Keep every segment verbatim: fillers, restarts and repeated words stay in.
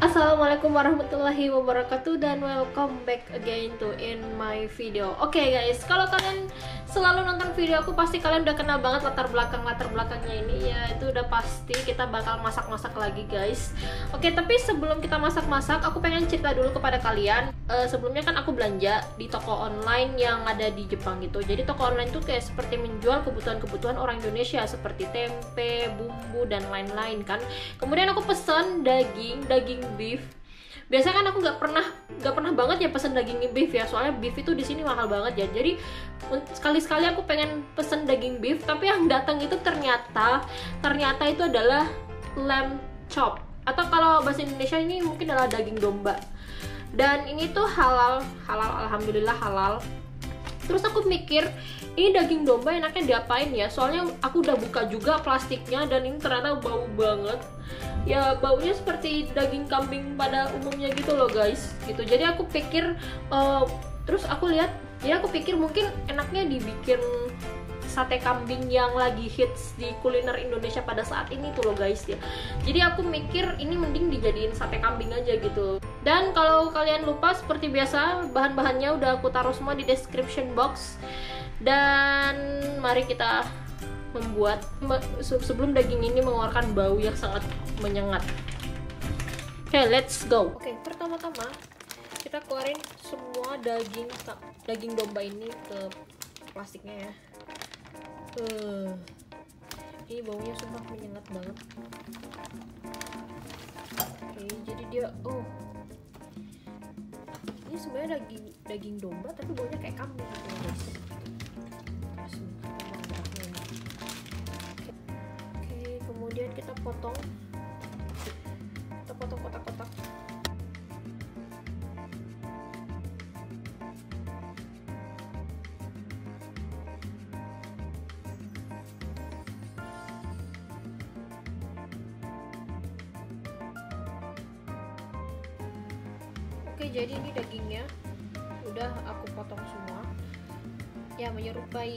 Assalamualaikum warahmatullahi wabarakatuh dan welcome back again to in my video. Oke okay guys, kalau kalian selalu nonton video aku pasti kalian udah kenal banget latar belakang latar belakangnya ini ya, itu udah pasti kita bakal masak-masak lagi guys. Oke okay, tapi sebelum kita masak-masak aku pengen cerita dulu kepada kalian. Uh, sebelumnya kan aku belanja di toko online yang ada di Jepang gitu. Jadi toko online tuh kayak seperti menjual kebutuhan-kebutuhan orang Indonesia seperti tempe, bumbu dan lain-lain kan. Kemudian aku pesan daging daging beef. Biasanya kan aku nggak pernah nggak pernah banget ya pesen daging beef ya, soalnya beef itu di sini mahal banget ya. Jadi sekali-sekali aku pengen pesen daging beef, tapi yang datang itu ternyata ternyata itu adalah lamb chop, atau kalau bahasa Indonesia ini mungkin adalah daging domba. Dan ini tuh halal halal alhamdulillah halal. Terus aku mikir, ini daging domba enaknya diapain ya? Soalnya aku udah buka juga plastiknya dan ini ternyata bau banget. Ya baunya seperti daging kambing pada umumnya gitu loh guys. Gitu. Jadi aku pikir, uh, terus aku lihat, ya aku pikir mungkin enaknya dibikin sate kambing yang lagi hits di kuliner Indonesia pada saat ini tuh loh guys ya. Jadi aku mikir ini mending dijadiin sate kambing aja gitu. Dan kalau kalian lupa seperti biasa bahan-bahannya udah aku taruh semua di description box. Dan mari kita membuat sebelum daging ini mengeluarkan bau yang sangat menyengat. Oke, okay, let's go. Oke, okay, pertama-tama kita keluarin semua daging daging domba ini ke plastiknya ya. Uh, ini baunya sumpah menyengat banget. Oke, jadi dia, oh, ini sebenarnya daging daging domba tapi baunya kayak kambing gitu guys. Oke, kemudian kita potong, kita potong kotak-kotak. Oke, jadi ini dagingnya udah aku potong semua ya, menyerupai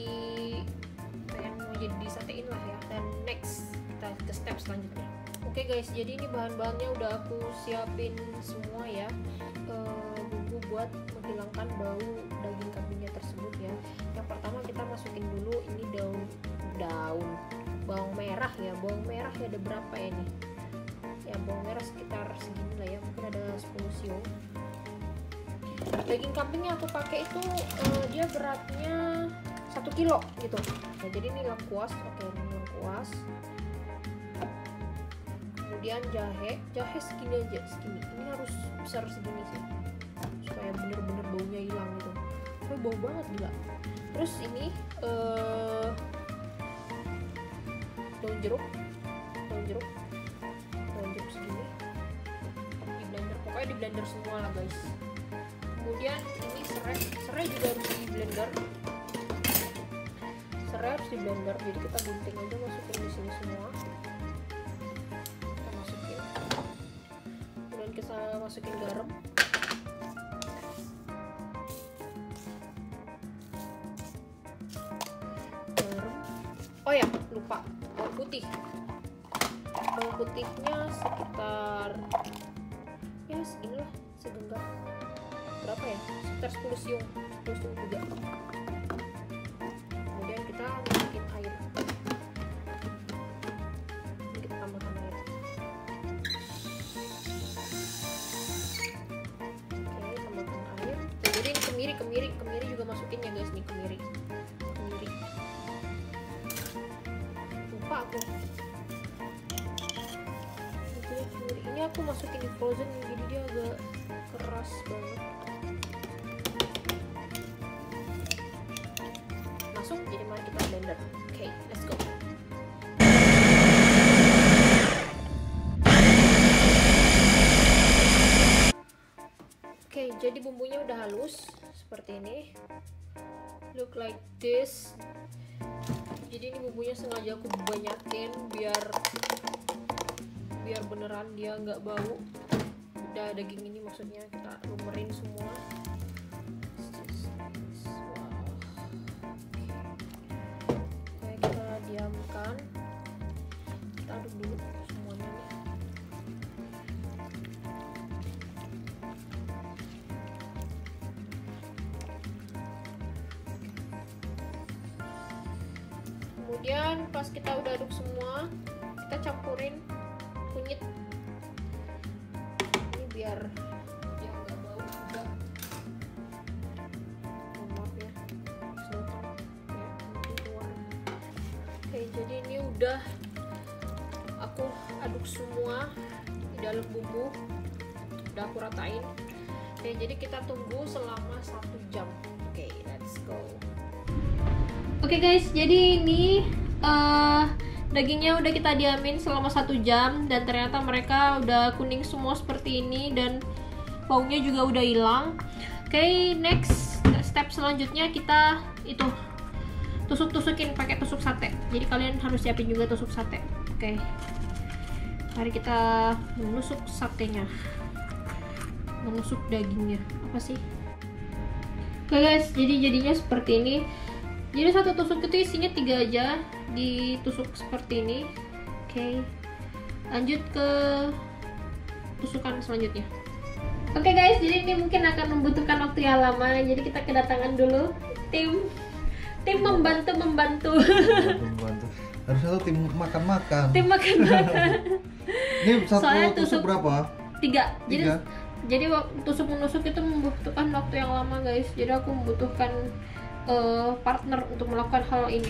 pengen mau jadi disatein lah ya. Dan next kita ke step selanjutnya. Oke guys, jadi ini bahan-bahannya udah aku siapin semua ya, e, bumbu buat menghilangkan bau daging kambingnya tersebut ya. Yang pertama kita masukin dulu ini daun daun bawang merah ya. Bawang merah ya ada berapa ya nih ya, bawang merah sekitar segini lah ya, mungkin ada sepuluh siung. Daging kambing yang aku pakai itu uh, dia beratnya satu kilo gitu. Nah, jadi ini lengkuas, oke ini lengkuas. Kemudian jahe, jahe segini aja, segini. Ini harus besar segini sih, supaya bener-bener baunya hilang gitu. Tapi bau banget gila. Terus ini uh, daun jeruk, daun jeruk, daun jeruk segini. Di blender, pokoknya di blender semua lah guys. Kemudian ini serai, serai juga harus di blender. Serai harus di blender, jadi kita gunting aja masukin di sini semua. Kita masukin. Kemudian kita masukin garam. Garam. Oh ya, lupa bawang putih. Bawang putihnya sekitar ya segini lah, segenggam. Berapa ya? Sekitar sepuluh siung, sepuluh siung juga. Kemudian kita masukin air, sedikit tambahkan air. Oke, tambahkan air. Jadi ini kemiri, kemiri, kemiri juga masukin ya guys nih, kemiri, kemiri. Lupa aku. Ini kemiri. Ini aku masukin di frozen, jadi dia agak keras banget. Masuk, jadi mari kita blender. Oke, okay, let's go. Oke, okay, jadi bumbunya udah halus seperti ini. Look like this. Jadi ini bumbunya sengaja aku banyakin biar biar beneran dia nggak bau. Udah daging ini maksudnya kita lumerin semua. Diamkan, kita aduk dulu semuanya nih. Kemudian pas kita udah aduk semua, kita campurin kunyit ini biar dia nggak bau juga. Oh, maaf ya, sebentar ya, di luar. Oke, jadi ini udah aku aduk semua di dalam bumbu, udah aku ratain. Oke, jadi kita tunggu selama satu jam. Oke, let's go. Oke guys, jadi ini uh, dagingnya udah kita diamin selama satu jam dan ternyata mereka udah kuning semua seperti ini dan baunya juga udah hilang. Oke, next step selanjutnya kita itu tusuk-tusukin pakai tusuk sate. Jadi kalian harus siapin juga tusuk sate. Oke, mari kita menusuk satenya, menusuk dagingnya apa sih? Oke guys, jadi jadinya seperti ini. Jadi satu tusuk itu isinya tiga aja, ditusuk seperti ini. Oke, lanjut ke tusukan selanjutnya. Oke guys, jadi ini mungkin akan membutuhkan waktu yang lama. Jadi kita kedatangan dulu tim tim membantu membantu. membantu. Harusnya tuh tim makan-makan. Tim makan-makan. Ini satu tusuk, tusuk berapa? Tiga. tiga. Jadi jadi tusuk menusuk itu membutuhkan waktu yang lama guys. Jadi aku membutuhkan Uh, partner untuk melakukan hal ini.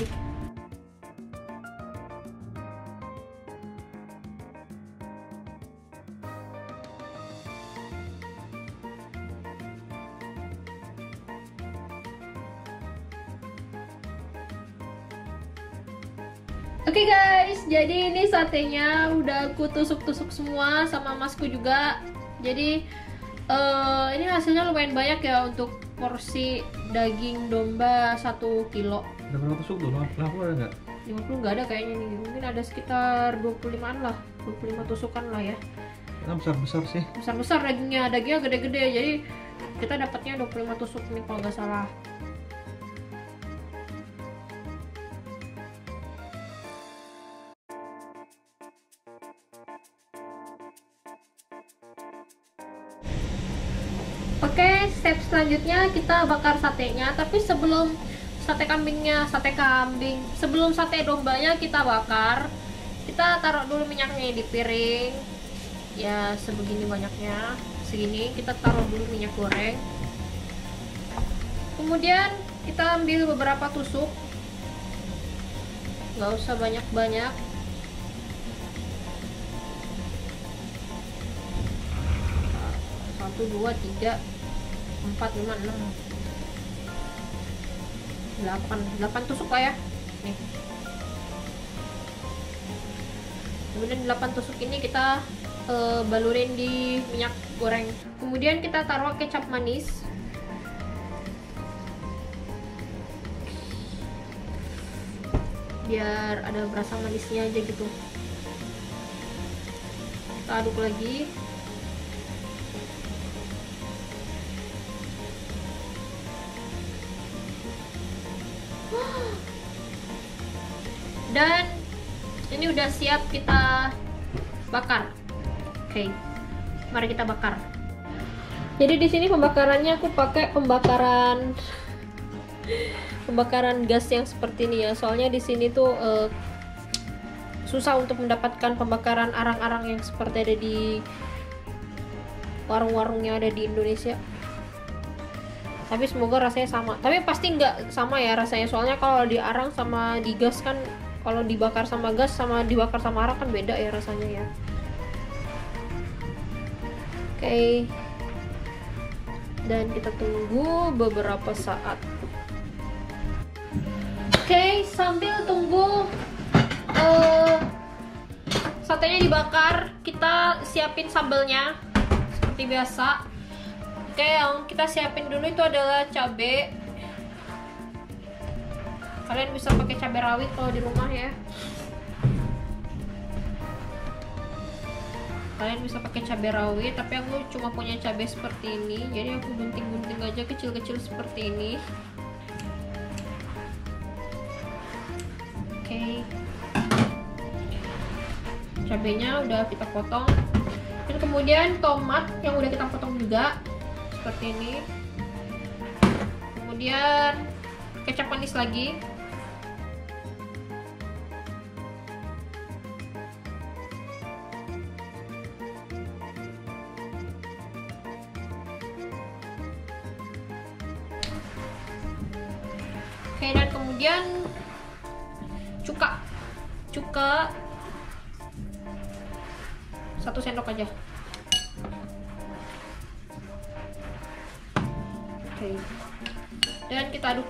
Oke guys, jadi ini satenya udah aku tusuk-tusuk semua sama masku juga. Jadi uh, ini hasilnya lumayan banyak ya untuk porsi daging domba satu kilo. Udah berapa tusuk tuh? lima puluh ada nggak? lima puluh nggak ada kayaknya nih. Mungkin ada sekitar dua puluh limaan lah, dua puluh lima tusukan lah ya. Karena besar-besar sih. Besar-besar dagingnya, dagingnya gede-gede. Jadi kita dapatnya dua puluh lima tusuk nih kalau nggak salah. Oke, step selanjutnya kita bakar satenya, tapi sebelum sate kambingnya, sate kambing, sebelum sate dombanya kita bakar, kita taruh dulu minyaknya di piring, ya sebegini banyaknya, segini kita taruh dulu minyak goreng. Kemudian kita ambil beberapa tusuk, nggak usah banyak-banyak. Satu, dua, tiga. empat, lima, enam, delapan, delapan tusuk lah ya. Nih. Kemudian delapan tusuk ini kita uh, balurin di minyak goreng. Kemudian kita taruh kecap manis. Biar ada berasa manisnya aja gitu. Kita aduk lagi. Dan ini udah siap kita bakar. Oke, mari kita bakar. Jadi di sini pembakarannya aku pakai pembakaran pembakaran gas yang seperti ini ya. Soalnya di sini tuh eh, susah untuk mendapatkan pembakaran arang-arang yang seperti ada di warung-warung yang ada di Indonesia. Tapi semoga rasanya sama. Tapi pasti nggak sama ya rasanya. Soalnya kalau di arang sama di gas kan, kalau dibakar sama gas sama dibakar sama arang kan beda ya rasanya ya. Oke. Dan kita tunggu beberapa saat. Oke, sambil tunggu uh, satenya dibakar, kita siapin sambalnya seperti biasa. Oke, yang kita siapin dulu itu adalah cabai. Kalian bisa pakai cabai rawit kalau di rumah ya. Kalian bisa pakai cabai rawit, tapi aku cuma punya cabai seperti ini, jadi aku gunting-gunting aja kecil-kecil seperti ini. Oke. Cabainya udah kita potong. Dan kemudian tomat yang udah kita potong juga seperti ini. Kemudian kecap manis lagi. Oke, dan kemudian cuka cuka satu sendok aja. Oke, dan kita aduk.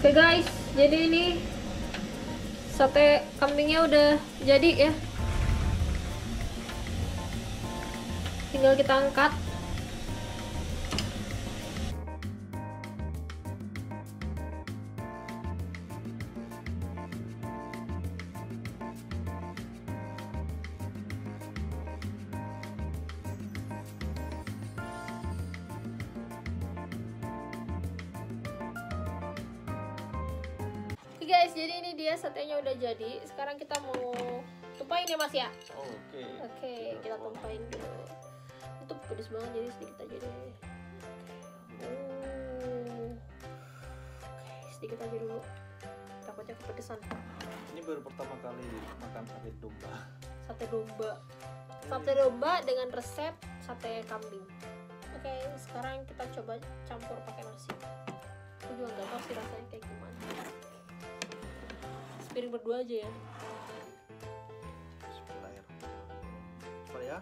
Oke guys, jadi ini sate kambingnya udah jadi ya. Tinggal kita angkat. Guys, jadi ini dia satenya udah jadi. Sekarang kita mau tumpain ya Mas ya. Oke. Okay. Oke, okay, kita tumpain dulu. Itu pedes banget, jadi sedikit aja deh. Oke, okay, sedikit aja dulu. Takutnya kepedesan. Ini baru pertama kali makan sate domba. Sate domba. Sate domba dengan resep sate kambing. Oke, okay, sekarang kita coba campur pakai nasi. Aku juga nggak tahu sih rasanya kayak gimana. Piring berdua aja ya. Coba ya.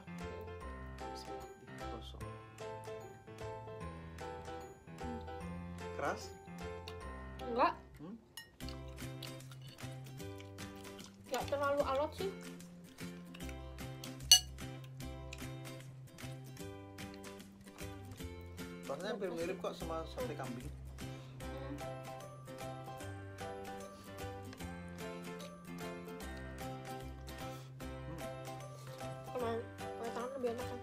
Keras? Enggak. Hmm? Enggak terlalu alot sih. Rasanya hampir mirip kok sama sate kambing. Lebih enak kan?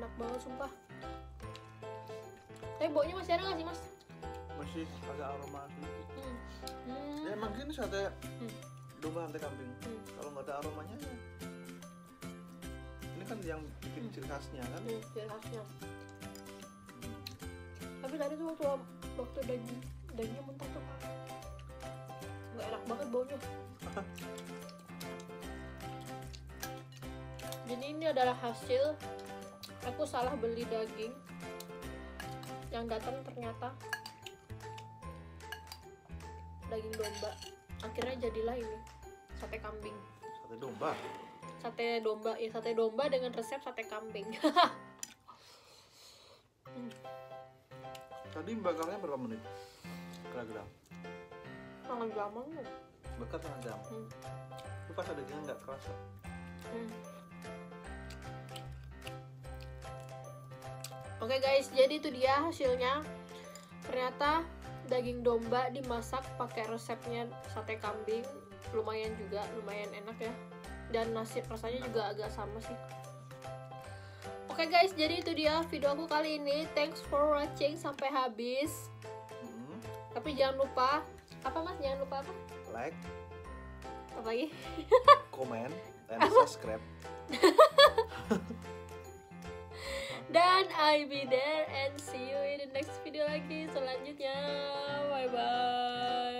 Enak banget sumpah. Tapi baunya masih ada nggak sih Mas? Masih agak aroma sedikit. Hmm. Hmm. Ya emang gini sate hmm. domba sate kambing. Hmm. Kalau nggak ada aromanya ya. Ini kan yang bikin ciri khasnya kan? Hmm, ciri khasnya. Hmm. Tapi tadi tuh waktu waktu daging dagingnya mentah tuh nggak enak banget baunya. Jadi ini adalah hasil aku salah beli daging yang datang ternyata daging domba. Akhirnya jadilah ini sate kambing. Sate domba. Sate domba ya, sate domba dengan resep sate kambing. hmm. Tadi bakarnya berapa menit? Kira-kira sangat gampang loh. Bakar sangat gampang. Hmm. Itu pas ada dagingnya nggak kerasa. Hmm. Oke okay guys, jadi itu dia hasilnya. Ternyata daging domba dimasak pakai resepnya sate kambing. Lumayan juga, lumayan enak ya. Dan nasi rasanya juga agak sama sih. Oke okay guys, jadi itu dia video aku kali ini. Thanks for watching sampai habis. Tapi jangan lupa apa Mas? Jangan lupa apa? Like, apa lagi? Comment and subscribe. Dan I'll be there and see you in the next video lagi selanjutnya. Bye bye.